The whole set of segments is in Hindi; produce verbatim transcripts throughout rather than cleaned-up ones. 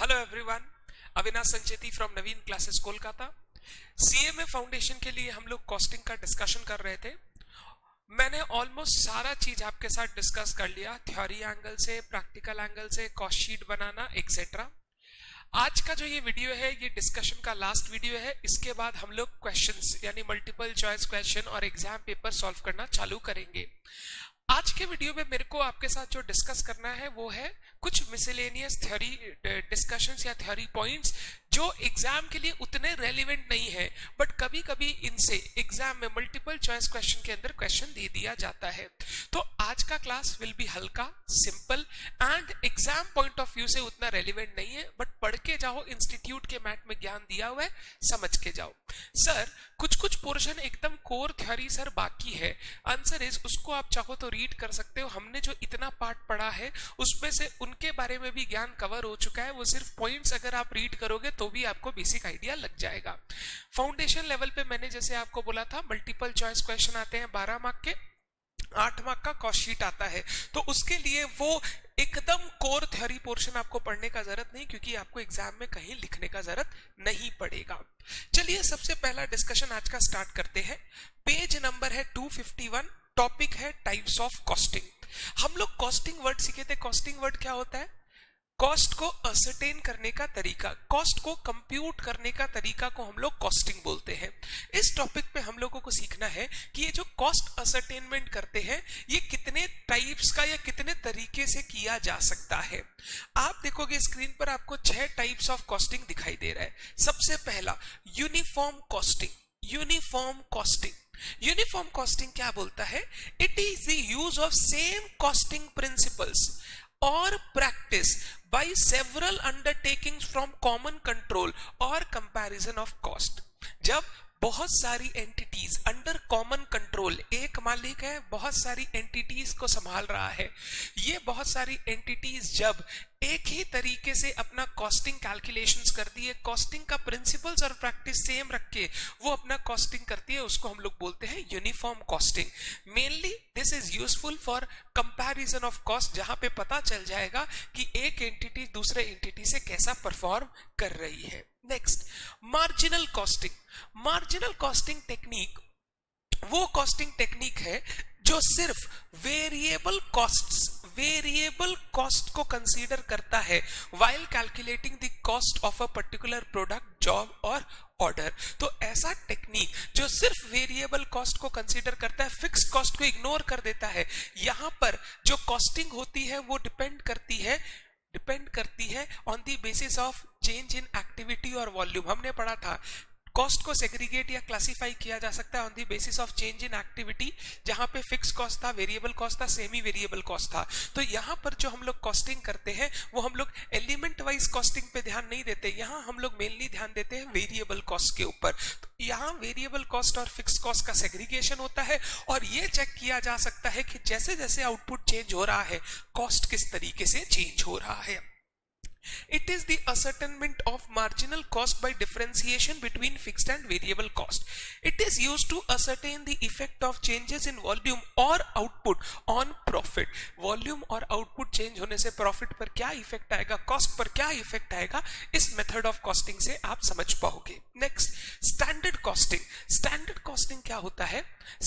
Hello everyone, Avina Sanjeti from Naveen classes Kolkata. CA foundation के लिए हम लोग कॉस्टिंग का डिस्कशन कर रहे थे। मैंने ऑलमोस्ट सारा चीज आपके साथ डिस्कस कर लिया, थ्योरी एंगल से, प्रैक्टिकल एंगल से, कॉस्ट शीट बनाना एक्सेट्रा। आज का जो ये वीडियो है ये डिस्कशन का लास्ट वीडियो है। इसके बाद हम लोग क्वेश्चंस यानी मल्टीपल चॉइस क्वेश्चन और एग्जाम पेपर सॉल्व करना चालू करेंगे। आज के वीडियो में मेरे को आपके साथ जो डिस्कस करना है वो है कुछ मिसलेनियस थ्योरी डिस्कशंस या थ्योरी पॉइंट्स जो एग्जाम के लिए उतने रेलिवेंट नहीं है, बट कभी कभी इनसे एग्जाम में मल्टीपल चॉइस क्वेश्चन के अंदर क्वेश्चन दे दिया जाता है। तो आज का क्लास विल बी हल्का, simple and exam point of view से उतना रेलिवेंट नहीं है, बट पढ़ के जाओ, इंस्टीट्यूट के मैथ में ज्ञान दिया हुआ है, समझ के जाओ। सर कुछ कुछ पोर्शन एकदम कोर थ्योरी सर बाकी है, आंसर इज उसको आप चाहो तो रीड कर सकते हो। हमने जो इतना पार्ट पढ़ा है उसमें से उनके बारे में भी ज्ञान कवर हो चुका है, वो सिर्फ पॉइंट्स अगर आप रीड करोगे तो भी आपको बेसिक आइडिया लग जाएगा। फाउंडेशन लेवल पे मैंने जैसे आपको बोला था मल्टीपल चॉइस क्वेश्चन आते हैं बारह मार्क के, आठ मार्क का कॉस्ट शीट आता है, तो उसके लिए वो एकदम कोर थ्योरी पोर्शन आपको पढ़ने का जरूरत नहीं, क्योंकि आपको एग्जाम में कहीं लिखने का जरूरत नहीं पड़ेगा। चलिए सबसे पहला डिस्कशन आज का स्टार्ट करते हैं। पेज नंबर है टू फिफ्टी वन, टॉपिक है टाइप्स ऑफ कॉस्टिंग। हम लोग कॉस्टिंग वर्ड सीखे थे। कॉस्टिंग वर्ड क्या होता है? कॉस्ट को असर्टेन करने का तरीका, कॉस्ट को कंप्यूट करने का तरीका को हम लोग कॉस्टिंग बोलते हैं। इस टॉपिक पे हम लोगों को सीखना है कि ये जो कॉस्ट असर्टेनमेंट करते हैं ये कितने टाइप्स का या कितने तरीके से किया जा सकता है। आप देखोगे स्क्रीन पर आपको छह टाइप्स ऑफ कॉस्टिंग दिखाई दे रहा है। सबसे पहला uniform costing. Uniform costing uniform costing क्या बोलता है? It is the use of same costing principles और practice by several undertakings from common control or comparison of cost। जब बहुत सारी एंटिटीज अंडर कॉमन कंट्रोल, एक मालिक है बहुत सारी एंटिटीज को संभाल रहा है, ये बहुत सारी एंटिटीज जब एक ही तरीके से अपना कॉस्टिंग कैलकुलेशंस करती है, कॉस्टिंग का प्रिंसिपल्स और प्रैक्टिस सेम रख के वो अपना कॉस्टिंग करती है, उसको हम लोग बोलते हैं uniform costing. Mainly this is useful for comparison of cost, जहां पे पता चल जाएगा कि एक एंटिटी दूसरे एंटिटी से कैसा परफॉर्म कर रही है। Next, marginal costing. Marginal costing technique वो कॉस्टिंग टेक्निक है जो सिर्फ वेरिएबल कॉस्ट्स, वेरिएबल कॉस्ट को कंसीडर करता है while calculating the cost of a particular product, job और ऑर्डर। तो ऐसा टेक्निक जो सिर्फ वेरिएबल कॉस्ट को कंसीडर करता है, फिक्स्ड कॉस्ट को इग्नोर कर देता है, यहाँ पर जो कॉस्टिंग होती है वो डिपेंड करती है डिपेंड करती है on the basis of change in activity और वॉल्यूम। हमने पढ़ा था कॉस्ट को सेग्रीगेट या क्लासिफाई किया जा सकता है on the basis of change in activity, जहां पे फिक्स कॉस्ट था, वेरिएबल कॉस्ट था, सेमी वेरिएबल कॉस्ट था। तो यहाँ पर जो हम लोग कॉस्टिंग करते हैं वो हम लोग एलिमेंट वाइज कॉस्टिंग पे ध्यान नहीं देते, यहाँ हम लोग मेनली ध्यान देते हैं वेरिएबल कॉस्ट के ऊपर। तो यहाँ वेरिएबल कॉस्ट और फिक्स कॉस्ट का सेग्रीगेशन होता है और ये चेक किया जा सकता है कि जैसे जैसे आउटपुट चेंज हो रहा है कॉस्ट किस तरीके से चेंज हो रहा है। It is the ascertainment of marginal cost by differentiation between fixed and variable cost. It is used to ascertain the effect of changes in volume or output on profit. Volume और output change होने से profit पर क्या effect आएगा, cost पर क्या effect आएगा, इस method of costing से आप समझ पाओगे। Next, standard costing. Standard costing क्या होता है?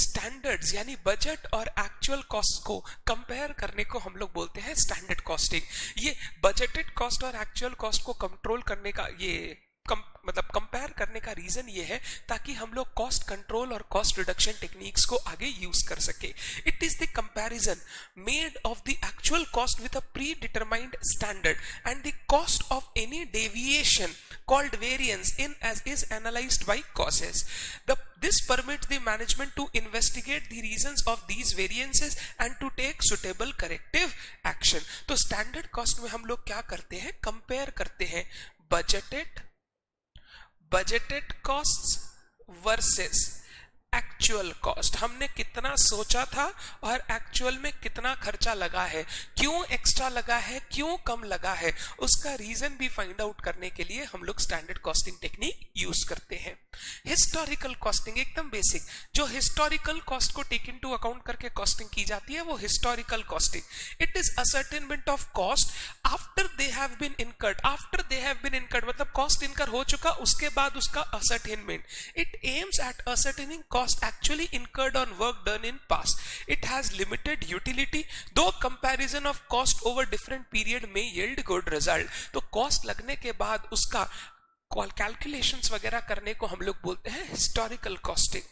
Standards यानी budget और actual cost को compare करने को हम लोग बोलते हैं standard costing। ये budgeted cost और एक्चुअल कॉस्ट को कंट्रोल करने का, ये कम, मतलब कंपेयर करने का रीजन ये है ताकि हम लोग कॉस्ट कंट्रोल और कॉस्ट रिडक्शन टेक्निक्स को आगे यूज कर सके। It is the comparison made of the actual cost with a pre determined standard and the cost of any deviation called variance in as is analysed by causes. The This permits the management to investigate the reasons of these variances and to take suitable corrective action. तो standard cost में हम लोग क्या करते हैं? Compare करते हैं budgeted budgeted costs versus actual cost. हमने कितना सोचा था और एक्चुअल में कितना खर्चा लगा है, क्यों एक्स्ट्रा लगा है, क्यों कम लगा है, उसका रीजन भी फाइंड आउट करने के लिए हम लोग स्टैंडर्ड कॉस्टिंग टेक्निक यूज करते हैं। हिस्टोरिकल कॉस्टिंग एकदम बेसिक, जो हिस्टोरिकल कॉस्ट को टेक इन टू अकाउंट करके कॉस्टिंग की जाती है वो historical costing. It is ascertainment of cost after they have been incurred, after they have been incurred मतलब cost incur हो चुका, उसके बाद उसका ascertainment. It aims at ascertaining cost actually incurred on work done in past. It has limited utility, though comparison of cost over different period may yield good result. तो cost लगने के बाद उसका कैलकुलेशंस वगैरह करने को हम लोग बोलते हैं historical costing.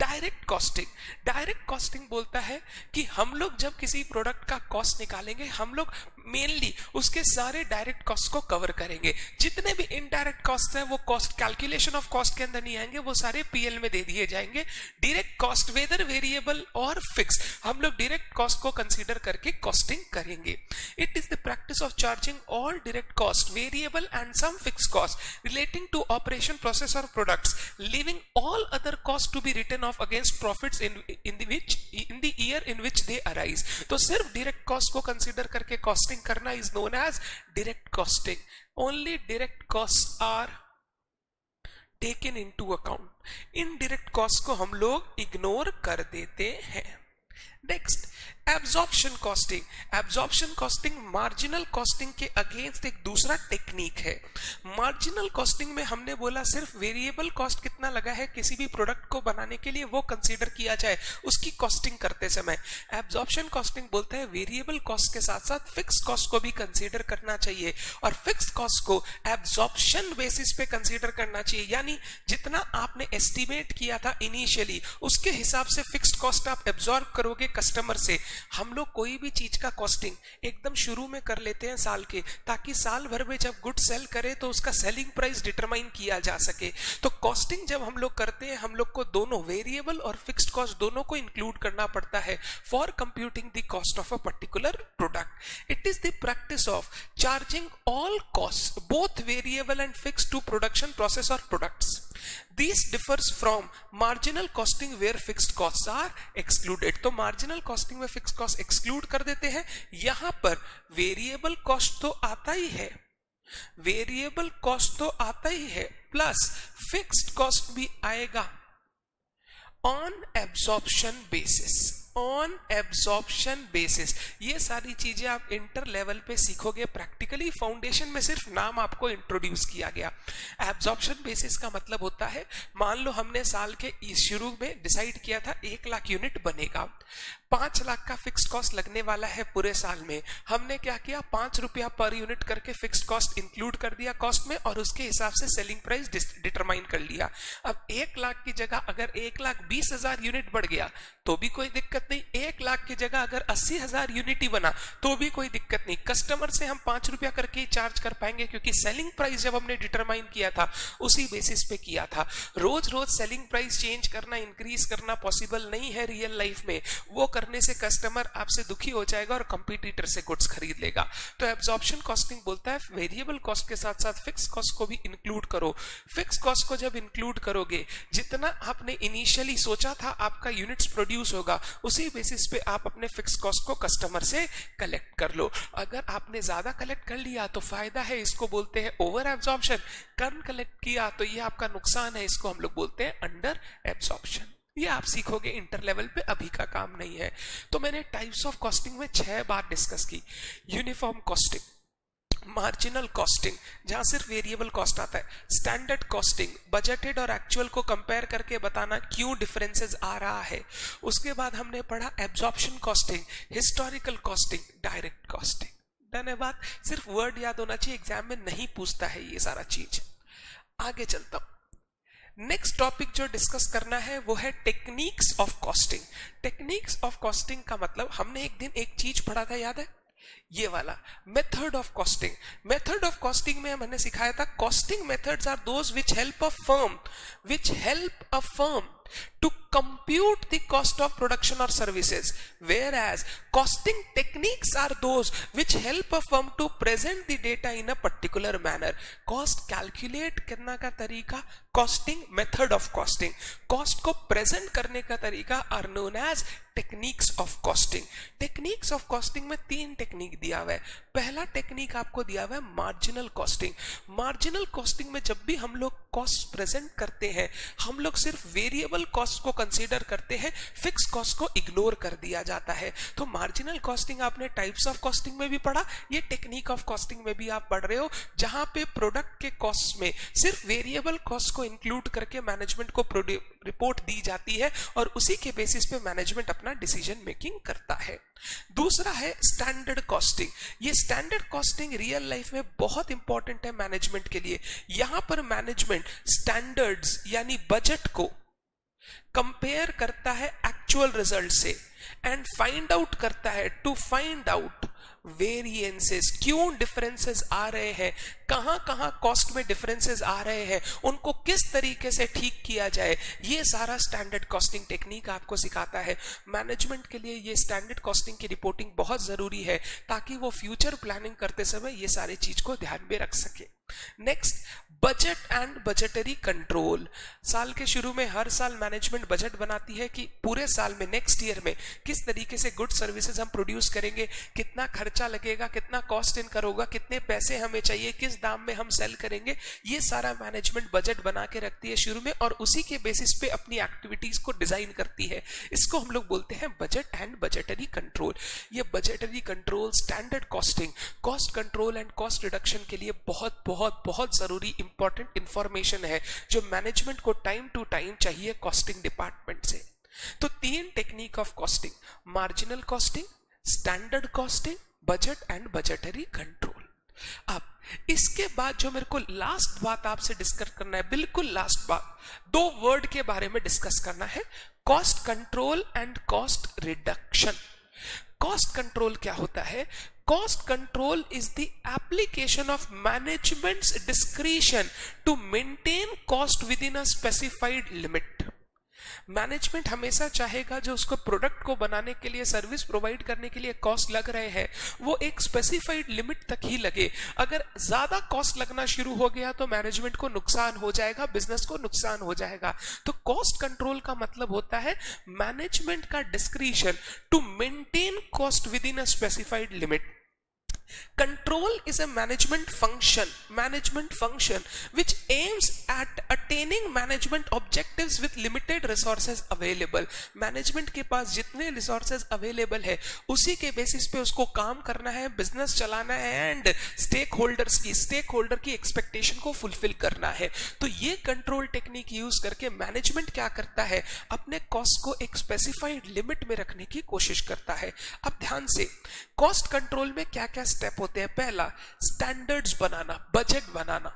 Direct costing direct costing बोलता है कि हम लोग जब किसी प्रोडक्ट का कॉस्ट निकालेंगे, हम लोग मेनली उसके सारे डायरेक्ट कॉस्ट को कवर करेंगे. जितने भी इनडायरेक्ट कॉस्ट हैं वो कॉस्ट कैलकुलेशन ऑफ कॉस्ट के अंदर नहीं आएंगे, वो सारे पीएल में दे दिए जाएंगे. डायरेक्ट कॉस्ट वेदर वेरिएबल और फिक्स, हम लोग डायरेक्ट कॉस्ट को कंसीडर करके कॉस्टिंग करेंगे. It is the practice of charging all direct cost, variable and some fix cost relating to operation, process और products, leaving all other cost to be written off against profits in in the which in the year in which they arise. तो सिर्फ डायरेक्ट कॉस्ट को कंसीडर करके कॉस्टिंग करना is known as direct costing. Only direct cost are taken into account. Indirect cost को हम लोग इग्नोर कर देते हैं. Next, absorption costing. Absorption costing marginal costing के अगेंस्ट एक दूसरा टेक्निक है. मार्जिनल कॉस्टिंग में हमने बोला सिर्फ वेरिएबल कॉस्ट कितना लगा है किसी भी प्रोडक्ट को बनाने के लिए वो कंसीडर किया जाए उसकी कॉस्टिंग करते समय. एब्जॉर्प्शन कॉस्टिंग बोलता है वेरिएबल कॉस्ट के साथ साथ फिक्स कॉस्ट को भी कंसीडर करना चाहिए, और फिक्स कॉस्ट को एब्जॉर्प्शन बेसिस पे कंसीडर करना चाहिए. यानी जितना आपने एस्टिमेट किया था इनिशियली उसके हिसाब से फिक्स कॉस्ट आप एब्जॉर्ब करोगे कस्टमर से. हम लोग कोई भी चीज का कॉस्टिंग एकदम शुरू में कर लेते हैं साल के, ताकि साल भर में जब गुड सेल करे तो उसका सेलिंग प्राइस डिटरमाइन किया जा सके. तो कॉस्टिंग जब हम लोग करते हैं, हम लोग को दोनों वेरिएबल और फिक्स्ड कॉस्ट दोनों को इंक्लूड करना पड़ता है for computing the cost of a particular product. It is the practice of charging all cost, both variable and fixed, to production, process और products. This differs from marginal costing where fixed costs are excluded. तो marginal costing में fixed cost exclude कर देते हैं. यहाँ पर variable cost तो आता ही है, variable cost तो आता ही है, plus fixed cost भी आएगा on absorption basis. On absorption basis. ये सारी चीजें आप इंटर लेवल पे सीखोगे प्रैक्टिकली. फाउंडेशन में सिर्फ नाम आपको इंट्रोड्यूस किया गया. एब्जॉर्प्शन बेसिस का मतलब होता है, मान लो हमने साल के शुरू में डिसाइड किया था एक लाख यूनिट बनेगा, पांच लाख का फिक्स्ड कॉस्ट लगने वाला है पूरे साल में. हमने क्या किया, पांच रुपया पर यूनिट करके फिक्स्ड कॉस्ट इंक्लूड कर दिया कॉस्ट में, और उसके हिसाब से सेलिंग प्राइस डिटरमाइन कर लिया. अब एक लाख की जगह अगर एक लाख बीस हजार यूनिट बढ़ गया तो भी कोई दिक्कत नहीं, एक लाख की जगह अगर अस्सी हजार यूनिट ही बना तो भी कोई दिक्कत नहीं. कस्टमर से हम पांच रुपया करके ही चार्ज कर पाएंगे, क्योंकि सेलिंग प्राइस जब हमने डिटरमाइन किया था उसी बेसिस पे किया था. रोज रोज सेलिंग प्राइस चेंज करना, इंक्रीज करना पॉसिबल नहीं है रियल लाइफ में. वो करने से कस्टमर आपसे दुखी हो जाएगा और कंपटीटर से गुड्स खरीद लेगा. तो एब्जॉर्प्शन कॉस्टिंग बोलता है वेरिएबल कॉस्ट के साथ साथ फिक्स कॉस्ट को भी इंक्लूड करो. फिक्स कॉस्ट को जब इंक्लूड करोगे, जितना आपने इनिशियली सोचा था आपका यूनिट्स प्रोड्यूस होगा, उसी बेसिस पे आप अपने फिक्स कॉस्ट को कस्टमर से कलेक्ट कर लो. अगर आपने ज्यादा कलेक्ट कर लिया तो फायदा है, इसको बोलते हैं ओवर एब्जॉर्प्शन. कम कलेक्ट किया तो ये आपका नुकसान है, इसको हम लोग बोलते हैं अंडर एब्जॉर्प्शन. ये आप सीखोगे इंटर लेवल पे, अभी का काम नहीं है. तो मैंने टाइप्स ऑफ कॉस्टिंग में छह बार डिस्कस की. यूनिफॉर्म कॉस्टिंग, मार्जिनल कॉस्टिंग जहां सिर्फ वेरिएबल कॉस्ट आता है, स्टैंडर्ड कॉस्टिंग बजटेड और एक्चुअल को कंपेयर करके बताना क्यों डिफरेंसेस आ रहा है. उसके बाद हमने पढ़ा absorption costing, historical costing, direct costing. धन्यवाद. सिर्फ वर्ड याद होना चाहिए, एग्जाम में नहीं पूछता है ये सारा चीज. आगे चलता हूं. नेक्स्ट टॉपिक जो डिस्कस करना है वो है techniques of costing. Techniques of costing का मतलब हमने एक दिन एक चीज पढ़ा था, याद है, ये वाला method of costing. Method of costing में हमने सिखाया था costing methods are those which help a firm which help a firm to compute the cost of production or services, whereas costing techniques are those which help a firm to present the data in a particular manner. Cost calculate करना का तरीका costing method of costing, cost को present करने का तरीका are known as techniques of costing. Techniques of costing में तीन technique दिया हुआ है. पहला technique आपको दिया हुआ है marginal costing. Marginal costing में जब भी हम लोग cost present करते हैं, हम लोग सिर्फ variable वेरिएबल कॉस्ट को कंसीडर करते हैं, फिक्स कॉस्ट को इग्नोर कर दिया जाता है। तो मार्जिनल कॉस्टिंग आपने टाइप्स ऑफ कॉस्टिंग में भी पढ़ा, ये टेक्निक ऑफ कॉस्टिंग में भी आप पढ़ रहे हो, जहां पे प्रोडक्ट के कॉस्ट में सिर्फ वेरिएबल कॉस्ट को इंक्लूड करके मैनेजमेंट को रिपोर्ट दी जाती है और उसी के बेसिस पे मैनेजमेंट अपना डिसीजन मेकिंग करता है। दूसरा है स्टैंडर्ड कॉस्टिंग। ये स्टैंडर्ड कॉस्टिंग रियल लाइफ में बहुत इंपॉर्टेंट है मैनेजमेंट के लिए। यहां पर मैनेजमेंट स्टैंडर्ड्स यानी बजट को कंपेयर करता है एक्चुअल रिजल्ट से एंड फाइंड आउट करता है टू फाइंड आउट वेरिएंसेस, क्यों डिफरेंसेस आ रहे हैं, कहां कहां कॉस्ट में डिफरेंसेस आ रहे हैं, उनको किस तरीके से ठीक किया जाए। ये सारा स्टैंडर्ड कॉस्टिंग टेक्निक आपको सिखाता है। मैनेजमेंट के लिए ये स्टैंडर्ड कॉस्टिंग की रिपोर्टिंग बहुत जरूरी है ताकि वो फ्यूचर प्लानिंग करते समय ये सारी चीज को ध्यान में रख सके। Next, budget and budgetary control. साल के शुरू में हर साल मैनेजमेंट बजट बनाती है कि पूरे साल में, नेक्स्ट ईयर में किस तरीके से गुड सर्विसेज हम प्रोड्यूस करेंगे, कितना खर्चा लगेगा, कितना कॉस्ट इनकर होगा, कितने पैसे हमें चाहिए, किस दाम में हम सेल करेंगे, ये सारा मैनेजमेंट बजट बना के रखती है शुरू में और उसी के बेसिस पे अपनी एक्टिविटीज को डिजाइन करती है। इसको हम लोग बोलते हैं बजट एंड बजटरी कंट्रोल। ये budgetary control, standard costing, cost control and cost reduction के लिए बहुत बहुत बहुत जरूरी इंपॉर्टेंट इंफॉर्मेशन है जो मैनेजमेंट को टाइम टू टाइम चाहिए कॉस्टिंग डिपार्टमेंट से। तो तीन technique of costing, marginal costing, standard costing, budget and budgetary control. अब इसके बाद जो मेरे को लास्ट बात आपसे डिस्कस करना है, बिल्कुल लास्ट बात, दो वर्ड के बारे में डिस्कस करना है, cost control and cost reduction. Cost control क्या होता है? Cost control is the application of management's discretion to maintain cost within a specified limit. Management हमेशा चाहेगा जो उसको प्रोडक्ट को बनाने के लिए, सर्विस प्रोवाइड करने के लिए कॉस्ट लग रहे हैं वो एक स्पेसिफाइड लिमिट तक ही लगे। अगर ज्यादा कॉस्ट लगना शुरू हो गया तो मैनेजमेंट को नुकसान हो जाएगा, बिजनेस को नुकसान हो जाएगा। तो कॉस्ट कंट्रोल का मतलब होता है मैनेजमेंट का discretion to maintain cost with in a specified limit. Control is a management function, management function which aims at attaining management objectives with limited resources available. Management के पास जितने resources available है, उसी के basis पे उसको काम करना है, business चलाना है and stakeholders की stakeholder की expectation को fulfill करना है। तो ये control technique use करके management क्या करता है, अपने cost को एक specified limit में रखने की कोशिश करता है। अब ध्यान से, cost control में क्या क्या स्टेप होते हैं? पहला, स्टैंडर्ड्स बनाना, बजट बनाना।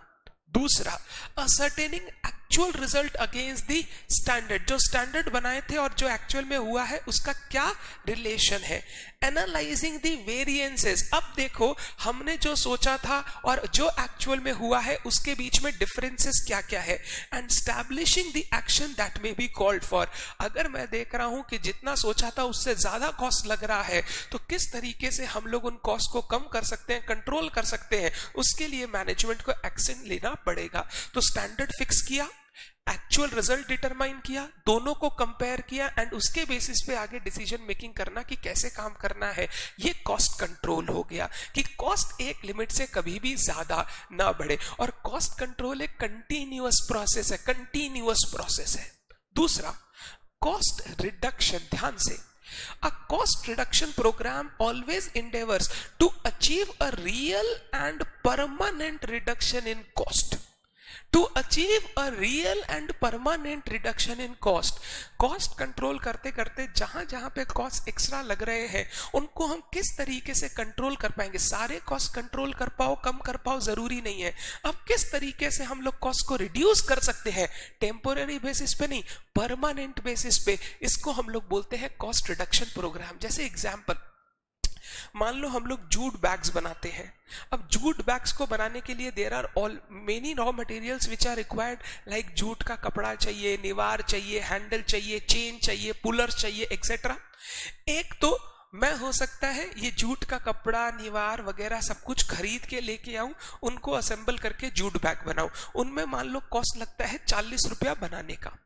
दूसरा, ascertaining actual result against the standard, जो स्टैंडर्ड बनाए थे और जो एक्चुअल में हुआ है उसका क्या रिलेशन है। एनालाइजिंग दी वेरिएंसेस, अब देखो हमने जो सोचा था और जो एक्चुअल में हुआ है उसके बीच में डिफरेंसेस क्या क्या है। And establishing the action that may be called for, अगर मैं देख रहा हूं कि जितना सोचा था उससे ज्यादा कॉस्ट लग रहा है तो किस तरीके से हम लोग उन कॉस्ट को कम कर सकते हैं, कंट्रोल कर सकते हैं, उसके लिए मैनेजमेंट को एक्शन लेना पड़ेगा। तो स्टैंडर्ड फिक्स किया, एक्चुअल रिजल्ट डिटरमाइन किया, दोनों को कंपेयर किया एंड उसके बेसिस पे आगे डिसीजन मेकिंग करना कि कैसे काम करना है। ये कॉस्ट कंट्रोल हो गया कि कॉस्ट एक लिमिट से कभी भी ज्यादा ना बढ़े। और कॉस्ट कंट्रोल एक कंटिन्यूअस प्रोसेस है, कंटिन्यूअस प्रोसेस है। दूसरा, कॉस्ट रिडक्शन। ध्यान से, A cost reduction program always endeavors to achieve a real and permanent reduction in cost. To achieve a real and permanent reduction in cost, cost control करते करते जहां जहां पे cost एक्स्ट्रा लग रहे हैं उनको हम किस तरीके से कंट्रोल कर पाएंगे। सारे cost कंट्रोल कर पाओ, कम कर पाओ जरूरी नहीं है। अब किस तरीके से हम लोग cost को रिड्यूस कर सकते हैं, टेम्पोरेरी बेसिस पे नहीं, परमानेंट बेसिस पे, इसको हम लोग बोलते हैं कॉस्ट रिडक्शन प्रोग्राम। जैसे एग्जाम्पल, मान लो हम लोग जूट बैग्स बनाते हैं। अब जूट बैग्स को बनाने के लिए there are all many raw materials which are required, like jute का कपड़ा चाहिए, निवार चाहिए, हैंडल चाहिए, चेन चाहिए, पुलर चाहिए, एक्सेट्रा। एक तो मैं हो सकता है ये जूट का कपड़ा, निवार वगैरह सब कुछ खरीद के लेके आऊं, उनको असेंबल करके जूट बैग बनाऊं, उनमें मान लो कॉस्ट लगता है चालीस रुपया बनाने का।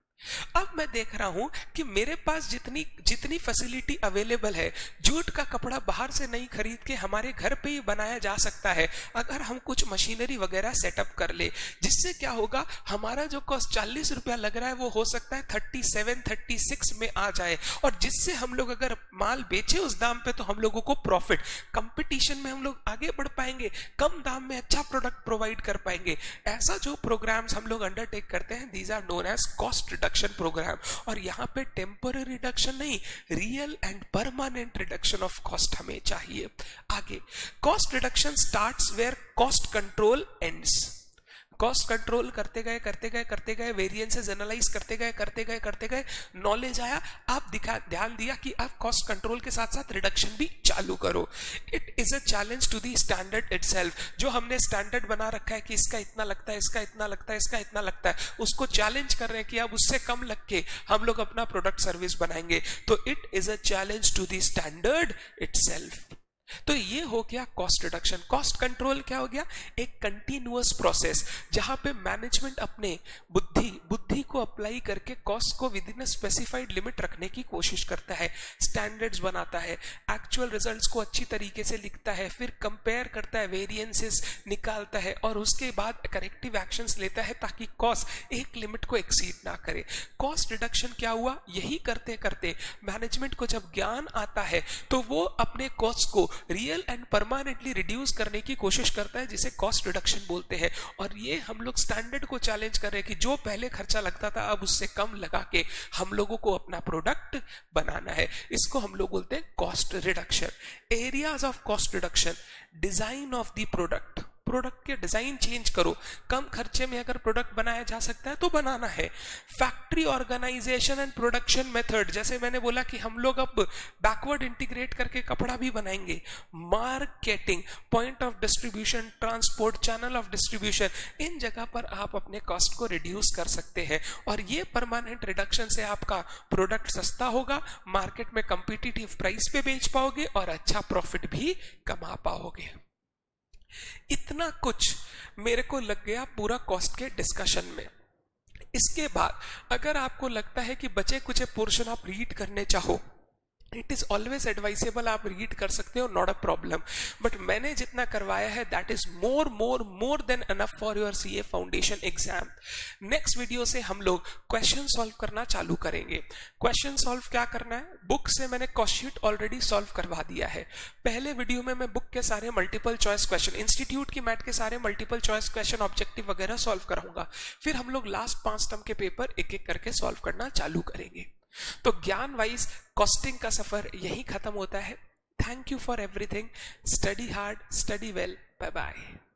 अब मैं देख रहा हूं कि मेरे पास जितनी जितनी फैसिलिटी अवेलेबल है, जूट का कपड़ा बाहर से नहीं खरीद के हमारे घर पे ही बनाया जा सकता है अगर हम कुछ मशीनरी वगैरह सेटअप कर ले, जिससे क्या होगा, हमारा जो कॉस्ट चालीस रुपया लग रहा है वो हो सकता है थर्टी सेवन थर्टी सिक्स में आ जाए, और जिससे हम लोग अगर माल बेचे उस दाम पे तो हम लोगों को प्रॉफिट, कंपटीशन में हम लोग आगे बढ़ पाएंगे, कम दाम में अच्छा प्रोडक्ट प्रोवाइड कर पाएंगे। ऐसा जो प्रोग्राम्स हम लोग अंडरटेक करते हैं, these are known as cost reduction programme. और यहाँ पे टेम्पररी रिडक्शन नहीं, real and permanent reduction of cost हमें चाहिए। आगे, cost reduction starts where cost control ends. Cost control करते गए करते गए करते गए वेरिएंसेस एनालाइज करते गए करते गए करते गए नॉलेज आया, आप दिखा ध्यान दिया कि आप कॉस्ट कंट्रोल के साथ साथ रिडक्शन भी चालू करो। It is a challenge to the standard itself. जो हमने स्टैंडर्ड बना रखा है कि इसका इतना लगता है, इसका इतना लगता है, इसका इतना लगता है, उसको चैलेंज कर रहे हैं कि अब उससे कम लग के हम लोग अपना प्रोडक्ट सर्विस बनाएंगे। तो it is a challenge to the standard itself. तो ये हो गया कॉस्ट रिडक्शन। कॉस्ट कंट्रोल क्या हो गया, एक कंटिन्यूअस प्रोसेस जहां पे मैनेजमेंट अपने बुद्धि बुद्धि को अप्लाई करके कॉस्ट को विद इन स्पेसिफाइड लिमिट रखने की कोशिश करता है, स्टैंडर्ड्स बनाता है, एक्चुअल रिजल्ट्स को अच्छी तरीके से लिखता है, फिर कंपेयर करता है, वेरिएंसेस निकालता है, और उसके बाद करेक्टिव एक्शंस लेता है ताकि कॉस्ट एक लिमिट को एक्सीड ना करे। कॉस्ट रिडक्शन क्या हुआ, यही करते करते मैनेजमेंट को जब ज्ञान आता है तो वो अपने कॉस्ट को रियल एंड परमानेंटली रिड्यूस करने की कोशिश करता है, जिसे कॉस्ट रिडक्शन बोलते हैं। और ये हम लोग स्टैंडर्ड को चैलेंज कर रहे हैं कि जो पहले खर्चा लगता था अब उससे कम लगा के हम लोगों को अपना प्रोडक्ट बनाना है, इसको हम लोग बोलते हैं cost reduction. Areas of cost reduction, design of the product, product के डिजाइन चेंज करो, कम खर्चे में अगर प्रोडक्ट बनाया जा सकता है तो बनाना है। Factory organisation and production method, जैसे मैंने बोला कि हम लोग अब बैकवर्ड इंटीग्रेट करके कपड़ा भी बनाएंगे। Marketing, point of distribution, transport, channel of distribution, इन जगह पर आप अपने कॉस्ट को रिड्यूस कर सकते हैं। और ये परमानेंट रिडक्शन से आपका प्रोडक्ट सस्ता होगा, मार्केट में कॉम्पिटिटिव प्राइस पे बेच पाओगे और अच्छा प्रॉफिट भी कमा पाओगे। इतना कुछ मेरे को लग गया पूरा कॉस्ट के डिस्कशन में। इसके बाद अगर आपको लगता है कि बचे कुछ पोर्शन आप रीड करने चाहो, इट इज ऑलवेज एडवाइसेबल, आप रीड कर सकते हो, नॉट अ प्रॉब्लम। बट मैंने जितना करवाया है that is more more more than enough for your CA foundation exam. Next video से हम लोग क्वेश्चन सॉल्व करना चालू करेंगे। क्वेश्चन सॉल्व क्या करना है, बुक से मैंने कॉस्ट शीट ऑलरेडी सॉल्व करवा दिया है। पहले वीडियो में मैं बुक के सारे मल्टीपल चॉइस क्वेश्चन, इंस्टीट्यूट की मैट के सारे मल्टीपल चॉइस क्वेश्चन, ऑब्जेक्टिव वगैरह सॉल्व कराऊंगा। फिर हम लोग लास्ट पांच टर्म के पेपर एक एक करके सॉल्व करना चालू करेंगे। तो ज्ञान वाइज कॉस्टिंग का सफर यही खत्म होता है। Thank you for everything. Study hard, study well. Bye bye.